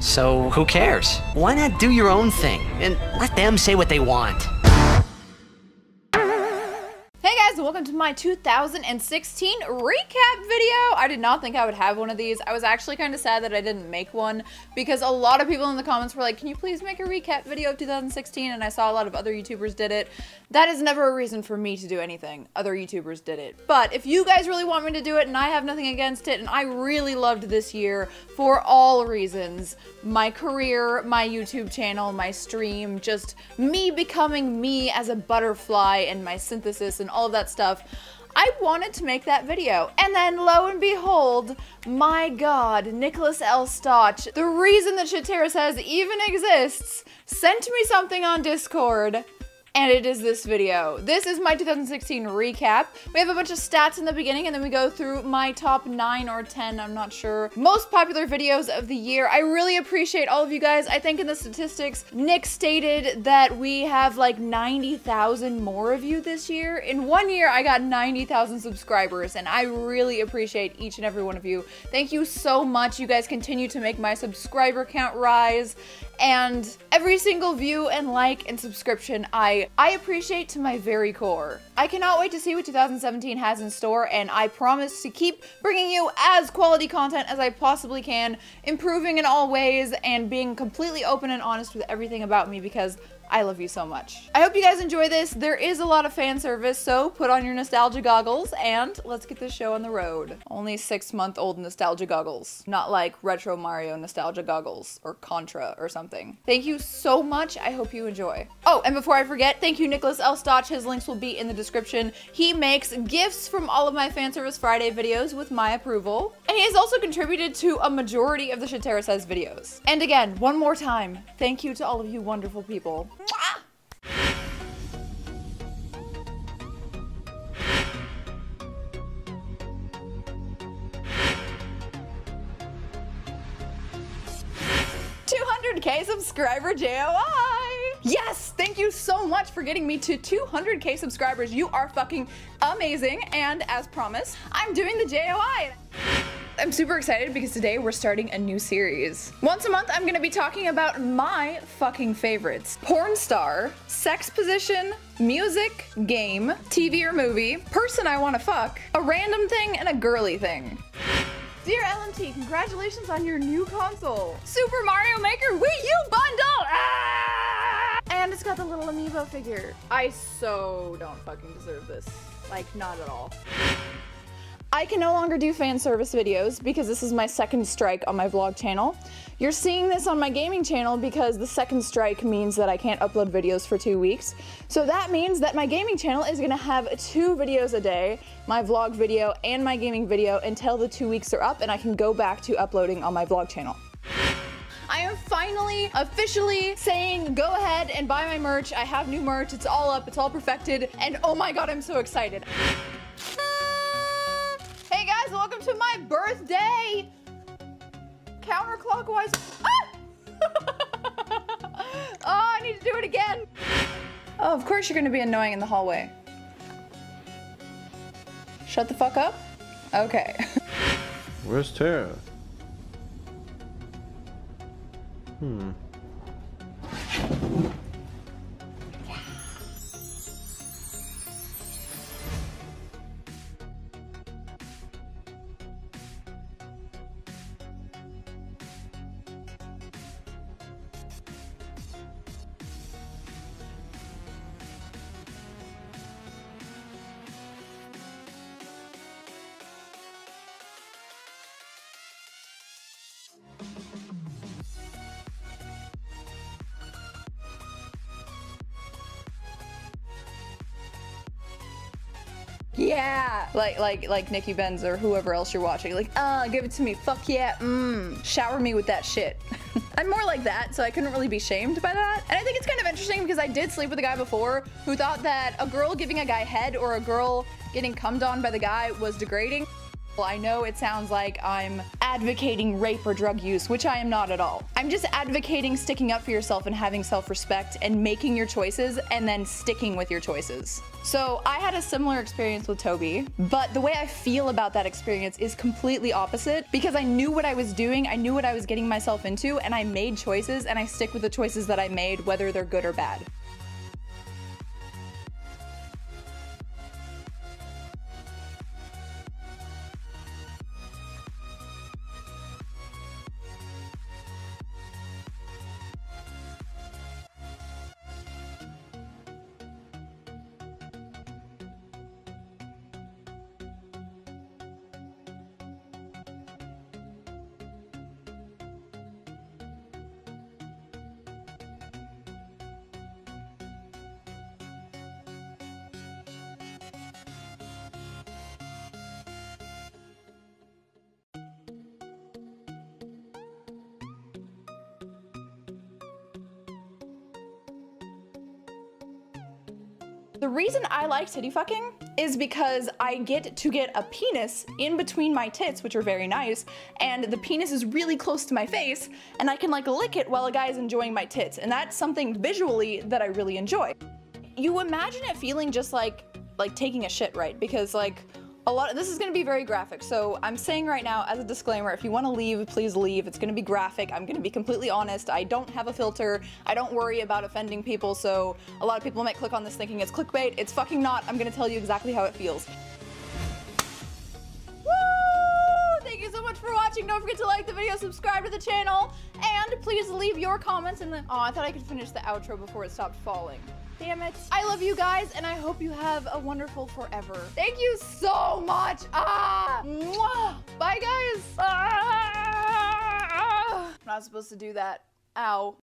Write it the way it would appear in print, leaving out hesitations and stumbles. So who cares? Why not do your own thing and let them say what they want? Hey guys, welcome to my 2016 recap video. I did not think I would have one of these. I was actually kind of sad that I didn't make one because a lot of people in the comments were like, can you please make a recap video of 2016? And I saw a lot of other YouTubers did it. That is never a reason for me to do anything. Other YouTubers did it. But if you guys really want me to do it, and I have nothing against it, and I really loved this year for all reasons, my career, my YouTube channel, my stream, just me becoming me as a butterfly and my synthesis and all of that stuff, I wanted to make that video. And then lo and behold, my god, Nicholas L. Stotch, the reason that Shit Tara Says even exists, sent me something on Discord, and it is this video. This is my 2016 recap. We have a bunch of stats in the beginning, and then we go through my top 9 or 10, I'm not sure, most popular videos of the year. I really appreciate all of you guys. I think in the statistics, Nick stated that we have like 90,000 more of you this year. In 1 year, I got 90,000 subscribers, and I really appreciate each and every one of you. Thank you so much. You guys continue to make my subscriber count rise, and every single view and like and subscription I appreciate to my very core. I cannot wait to see what 2017 has in store, and I promise to keep bringing you as quality content as I possibly can, improving in all ways and being completely open and honest with everything about me because I love you so much. I hope you guys enjoy this. There is a lot of fan service, so put on your nostalgia goggles and let's get this show on the road. Only 6-month-old nostalgia goggles, not like Retro Mario nostalgia goggles or Contra or something. Thank you so much. I hope you enjoy. Oh, and before I forget, thank you, Nicholas L. Stotch. His links will be in the description. He makes gifts from all of my Fan Service Friday videos with my approval, and he has also contributed to a majority of the Shit Tara Says videos. And again, one more time, thank you to all of you wonderful people. $200K subscriber JOI! Yes! Thank you so much for getting me to 200K subscribers. You are fucking amazing, and as promised, I'm doing the JOI! I'm super excited because today we're starting a new series. Once a month, I'm gonna be talking about my fucking favorites. Porn star, sex position, music, game, TV or movie, person I wanna fuck, a random thing, and a girly thing. Dear LMT, congratulations on your new console. Super Mario Maker Wii U Bundle! Ah! And it's got the little amiibo figure. I so don't fucking deserve this. Like, not at all. I can no longer do fan service videos because this is my second strike on my vlog channel. You're seeing this on my gaming channel because the second strike means that I can't upload videos for 2 weeks. So that means that my gaming channel is gonna have 2 videos a day, my vlog video and my gaming video, until the 2 weeks are up and I can go back to uploading on my vlog channel. I am finally, officially saying go ahead and buy my merch. I have new merch, it's all up, it's all perfected, and oh my god, I'm so excited. Hey guys, welcome to my birthday! Counterclockwise. Ah! Oh, I need to do it again. Oh, of course you're gonna be annoying in the hallway. Shut the fuck up? Okay. Where's Tara? Yeah, like Nikki Benz or whoever else you're watching, like, give it to me, fuck yeah, shower me with that shit. I'm more like that, so I couldn't really be shamed by that. And I think it's kind of interesting because I did sleep with a guy before who thought that a girl giving a guy head or a girl getting cummed on by the guy was degrading. example. I know it sounds like I'm advocating rape or drug use, which I am not at all. I'm just advocating sticking up for yourself and having self-respect and making your choices and then sticking with your choices. So I had a similar experience with Toby, but the way I feel about that experience is completely opposite because I knew what I was doing, I knew what I was getting myself into, and I made choices and I stick with the choices that I made, whether they're good or bad. The reason I like titty fucking is because I get to get a penis in between my tits, which are very nice, and the penis is really close to my face, and I can like lick it while a guy is enjoying my tits, and that's something visually that I really enjoy. You imagine it feeling just like taking a shit, right? Because like a lot of this is gonna be very graphic, so I'm saying right now as a disclaimer, if you wanna leave, please leave. It's gonna be graphic, I'm gonna be completely honest. I don't have a filter, I don't worry about offending people, so a lot of people might click on this thinking it's clickbait. It's fucking not, I'm gonna tell you exactly how it feels. Woo! Thank you so much for watching, don't forget to like the video, subscribe to the channel, and please leave your comments in the— oh, I thought I could finish the outro before it stopped falling. Damn it. I love you guys, and I hope you have a wonderful forever. Thank you so much. Ah! Mwah! Bye, guys. Ah! I'm not supposed to do that. Ow.